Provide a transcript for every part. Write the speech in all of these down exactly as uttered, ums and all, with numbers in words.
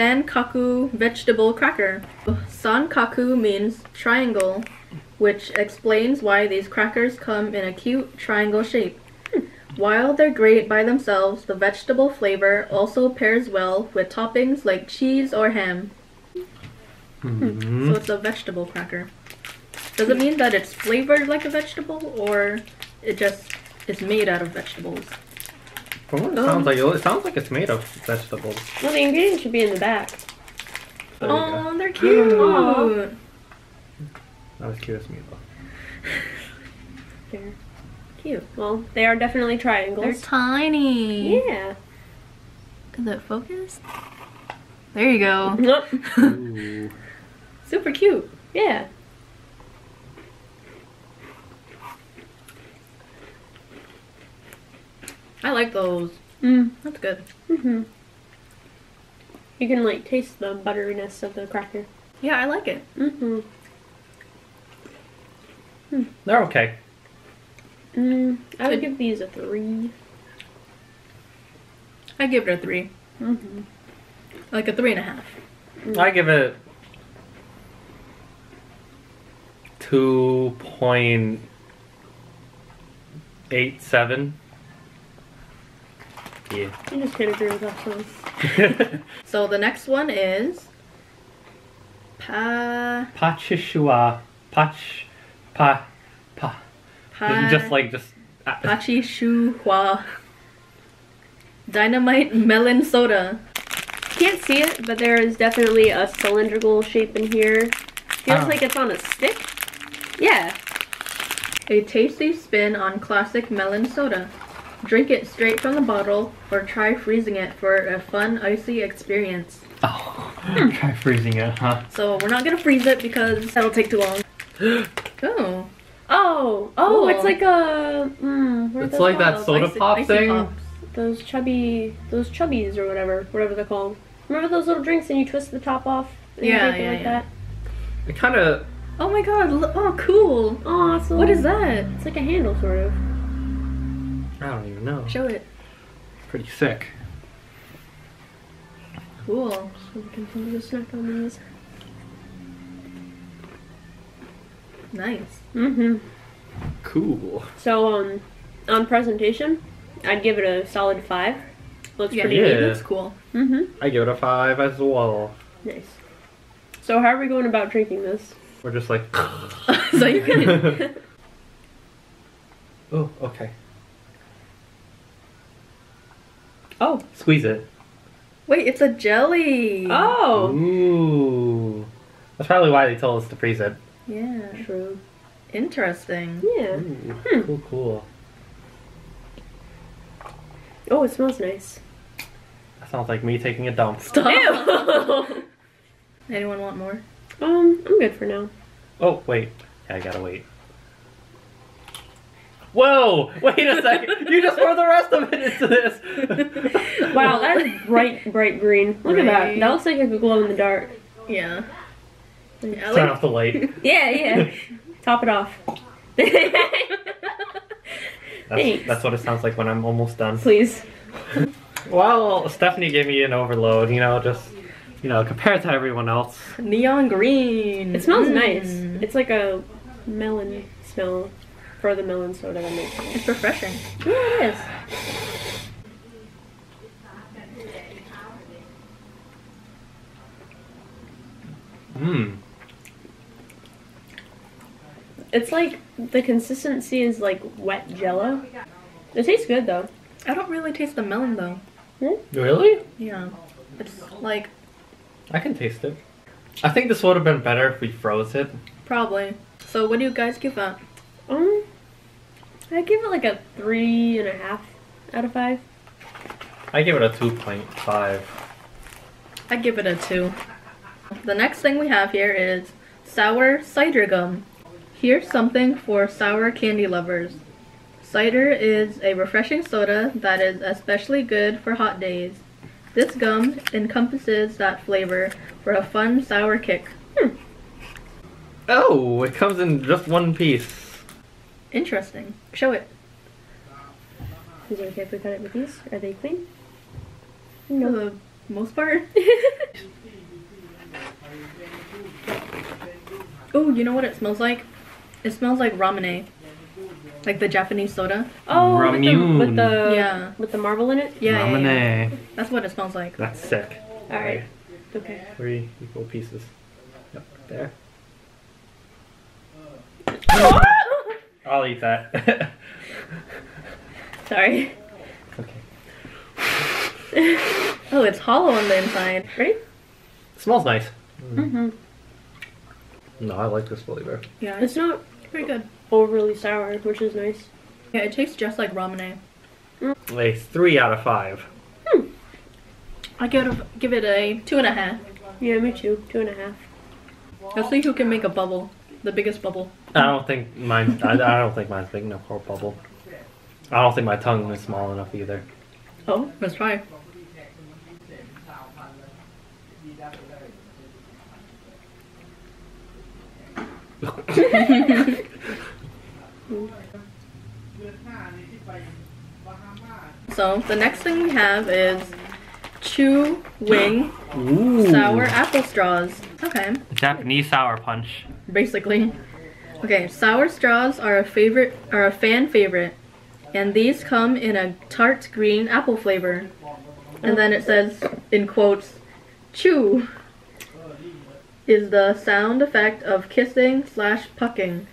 San-kaku vegetable cracker. San-kaku means triangle, which explains why these crackers come in a cute triangle shape. While they're great by themselves, the vegetable flavor also pairs well with toppings like cheese or ham. Mm-hmm. So it's a vegetable cracker. Does it mean that it's flavored like a vegetable, or it just is made out of vegetables? From what it um, sounds like, it sounds like it's made of vegetables. Well, the ingredients should be in the back. Oh, they're cute! Aww. That was cute as me, though. They're cute. Well, they are definitely triangles. They're tiny! Yeah. Is it focused? There you go. Nope. Super cute. Yeah. I like those. Mm. That's good. Mm-hmm. You can like taste the butteriness of the cracker. Yeah, I like it. Mm-hmm. Mm. They're okay. Mm, I would give these a three. I give it a three. Mm-hmm. Like a three and a half. Mm. I give it two point eight seven. Yeah. I just can't agree with that. So the next one is pa. Pachishua. Pach. Pa. Pa. pa just like just. Uh, Pachishua. Dynamite melon soda. Can't see it, but there is definitely a cylindrical shape in here. Feels oh. like it's on a stick. Yeah. A tasty spin on classic melon soda. Drink it straight from the bottle, or try freezing it for a fun, icy experience. Oh, hmm. Try freezing it, huh? So we're not gonna freeze it because that'll take too long. Oh. Oh, oh, cool. It's like a... Mm, it's like that soda icy, pop icy thing. Pops. Those chubby... those chubbies or whatever, whatever they're called. Remember those little drinks and you twist the top off? And yeah, you drink yeah, it like yeah. that? It kinda... Oh my god, look, oh cool! Oh, so what is that? It's like a handle, sort of. I don't even know. Show it. Pretty sick. Cool. So we can put a snack on these. Nice. Mm-hmm. Cool. So um, on presentation, I'd give it a solid five. Looks yeah, pretty yeah. neat. Looks cool. Mm-hmm. I give it a five as well. Nice. So how are we going about drinking this? We're just like. So you can. Oh, okay. Oh, squeeze it. Wait, it's a jelly. Oh. Ooh. That's probably why they told us to freeze it. Yeah. True. Interesting. Yeah. Ooh, hmm. Cool, cool. Oh, it smells nice. That sounds like me taking a dump. Stop. Ew. Anyone want more? Um, I'm good for now. Oh, wait. Yeah, I gotta wait. Whoa! Wait a second! You just poured the rest of it into this! Wow, that is bright, bright green. Look right. at that. That looks like a glow in the dark. Yeah. yeah Turn off the light. Yeah, yeah. Top it off. that's, that's what it sounds like when I'm almost done. Please. Well, Stephanie gave me an overload, you know, just, you know, compared to everyone else. Neon green! It smells mm. nice. It's like a melon smell. For the melon soda that makes it. It's refreshing. Yeah, it is. Mmm. It's like the consistency is like wet jello. It tastes good though. I don't really taste the melon though. Hmm? Really? Yeah. It's like. I can taste it. I think this would have been better if we froze it. Probably. So, what do you guys give up? Um, I give it like a three and a half out of five. I give it a two point five. I give it a two. The next thing we have here is sour cider gum. Here's something for sour candy lovers. Cider is a refreshing soda that is especially good for hot days. This gum encompasses that flavor for a fun sour kick. Hmm. Oh, it comes in just one piece. Interesting. Show it. Is it okay if we cut it with these? Are they clean? No. For the most part. Oh, you know what it smells like? It smells like Ramune. Like the Japanese soda. Oh, with the, with the yeah, with the marble in it. Yeah, Ramune. Yeah, yeah. That's what it smells like. That's sick. All right. Okay. Three equal pieces. Yep, there. Oh! I'll eat that. Sorry. Okay. Oh, it's hollow on the inside, right? It smells nice. Mm. Mhm. No, I like this flavor. Yeah, it's not pretty good. Overly sour, which is nice. Yeah, it tastes just like Ramune. Mm. A three out of five. Hmm. I give it a, give it a two and a half. Yeah, me too. Two and a half. Let's see who can make a bubble, the biggest bubble. I don't think mine. I, I don't think mine's big enough for a bubble. I don't think my tongue is small enough either. Oh, let's try. So the next thing we have is Chu-ing sour apple straws. Okay. Japanese sour punch. Basically. Okay, sour straws are a favorite, are a fan favorite, and these come in a tart green apple flavor. And then it says in quotes, "Chew" is the sound effect of kissing slash pucking.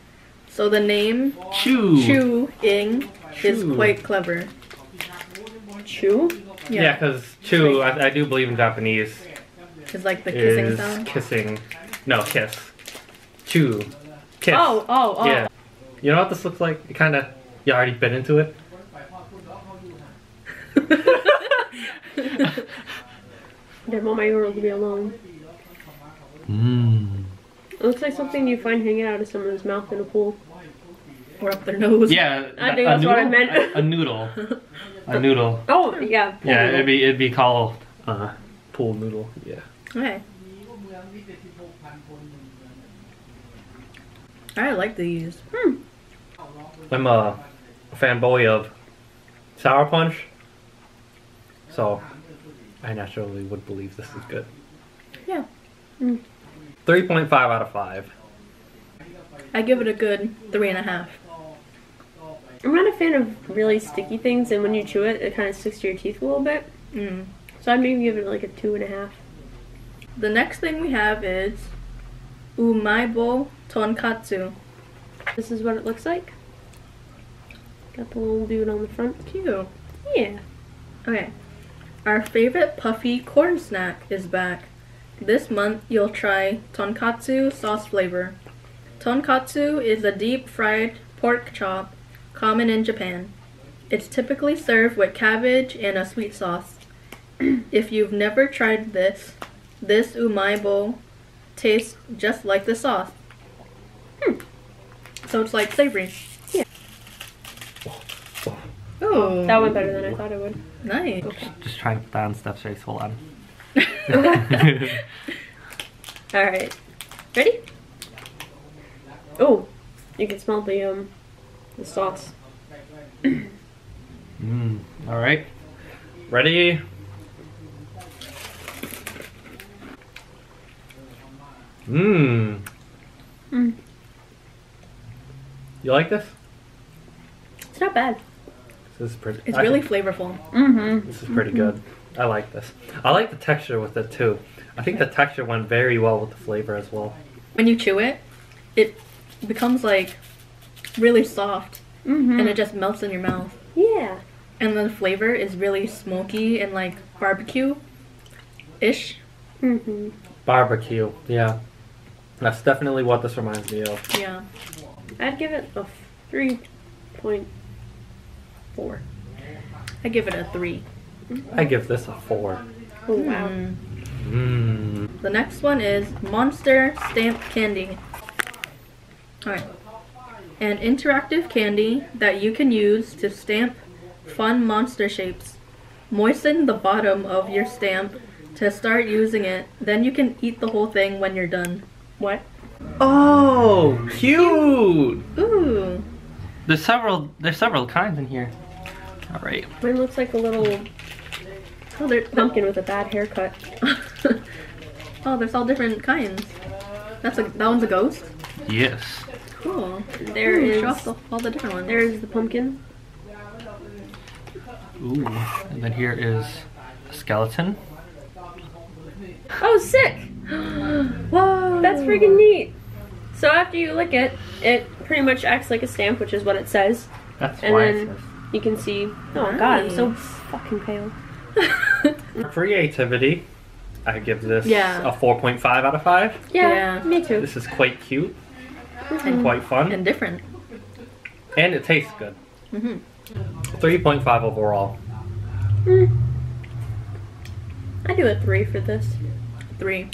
So the name Chu Chu-ing is quite clever. Chew? Yeah, because yeah, chew, I, I do believe in Japanese. It's like the kissing is sound? Kissing. No, kiss. Chew. Kiss. Oh, oh, oh. Yeah. You know what this looks like? It kind of, you already bit into it. Don't want my girl to be alone. Mmm. It looks like something you find hanging out of someone's mouth in a pool. Or up their nose. Yeah, I think that's noodle? What I meant. A, a noodle. A noodle. Oh, yeah. Pool yeah, noodle. it'd be it'd be called uh, pool noodle. Yeah. Okay. I like these. Hmm. I'm a fanboy of sour punch, so I naturally would believe this is good. Yeah. Mm. three point five out of five. I give it a good three and a half. I'm not a fan of really sticky things, and when you chew it, it kind of sticks to your teeth a little bit. Mm. So I'd maybe give it like a two and a half. The next thing we have is Umaibo Tonkatsu. This is what it looks like. Got the little dude on the front. Cute. Yeah. Okay. Our favorite puffy corn snack is back. This month you'll try tonkatsu sauce flavor. Tonkatsu is a deep fried pork chop common in Japan. It's typically served with cabbage and a sweet sauce. If you've never tried this, this umaibo tastes just like the sauce. Hmm. So it's like savory. Yeah. Oh, that went better than I thought it would. Nice. Okay. Just, just try and put that on stuff, so hold on. Alright. Ready? Oh, you can smell the um the sauce. Mmm. Alright. Ready? Mmm. Mm. You like this? It's not bad. This is pretty It's I really think, flavorful. Mm-hmm. This is pretty mm-hmm. good. I like this. I like the texture with it too. I think the texture went very well with the flavor as well. When you chew it, it becomes like really soft mm-hmm. and it just melts in your mouth. Yeah. And the flavor is really smoky and like barbecue-ish. Mm-hmm. Barbecue, yeah. That's definitely what this reminds me of. Yeah. I'd give it a three point four. I'd give it a three. I give this a four. Oh wow. Mm. Mm. The next one is Monster Stamp Candy. Alright. An interactive candy that you can use to stamp fun monster shapes. Moisten the bottom of your stamp to start using it, then you can eat the whole thing when you're done. What? Oh, cute! Ooh. There's several there's several kinds in here. Alright. Mine looks like a little Oh, there's pumpkin with a bad haircut. Oh, there's all different kinds. That's a, that one's a ghost? Yes. Cool. There Ooh, is show off the, all the different ones. There's the pumpkin. Ooh, and then here is a skeleton. Oh, sick! Whoa! That's freaking neat! So after you lick it, it pretty much acts like a stamp, which is what it says. That's and why then it says. You can see... Oh nice. God, I'm so fucking pale. Creativity. I give this yeah. a four point five out of five. Yeah, yeah, me too. This is quite cute. Mm-hmm. And quite fun. And different. And it tastes good. Mm-hmm. three point five overall. Mm. I do a three for this. Three.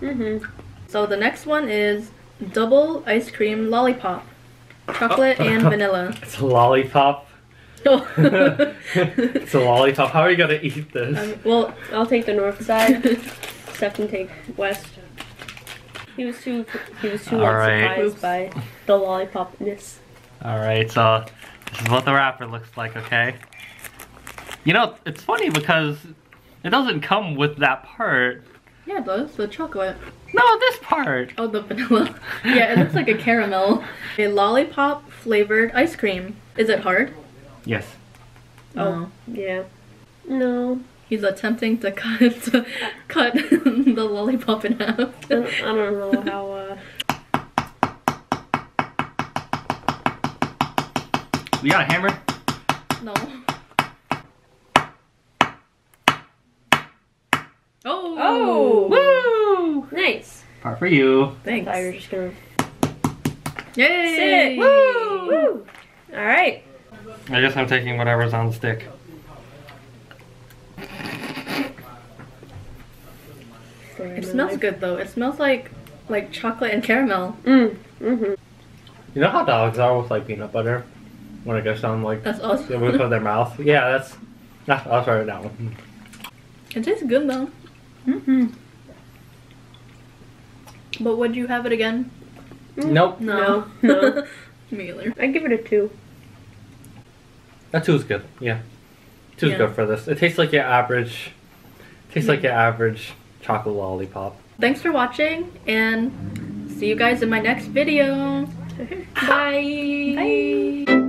Mm-hmm. So the next one is double ice cream lollipop. Chocolate oh. and vanilla. It's a lollipop. Oh. It's a lollipop. How are you going to eat this? Um, well, I'll take the north side. Steph can take west. He was too, he was too right. surprised Oops. by the lollipopness. Alright, so this is what the wrapper looks like, okay? You know, it's funny because it doesn't come with that part. Yeah, it does. The chocolate. No, this part! Oh, the vanilla. Yeah, it looks like a caramel. A lollipop flavored ice cream. Is it hard? Yes. Oh. Yeah. No. He's attempting to cut, to cut the lollipop in half. I don't, I don't know how, uh... You got a hammer? No. Oh! Oh! Woo! Nice. Part for you. Thanks. I thought you were just gonna... Yay! Sick. Woo! Woo! Alright. I guess I'm taking whatever's on the stick. It smells good though. It smells like like chocolate and caramel. Mm. Mm-hmm. You know how dogs are with like peanut butter? When it goes down like that's awesome. With their mouth. Yeah, that's that's I'll try that one. It tastes good though. Mm-hmm. But would you have it again? Mm. Nope. No. No. No. Me either. I'd give it a two. That two is good. Yeah. Two is yeah. good for this. It tastes like your average tastes mm. like your average chocolate lollipop. Thanks for watching and see you guys in my next video. Bye. Bye.